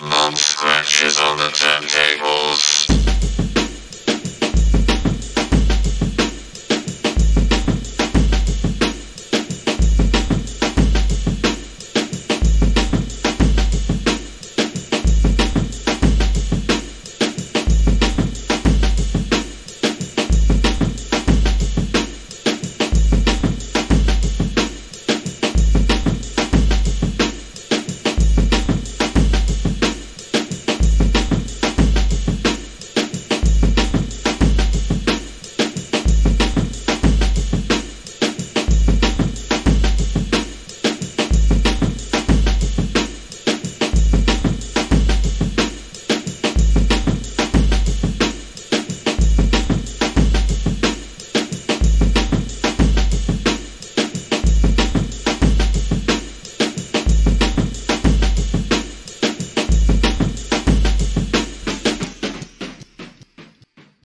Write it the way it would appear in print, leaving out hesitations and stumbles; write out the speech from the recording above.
Bob scratches on the turntables.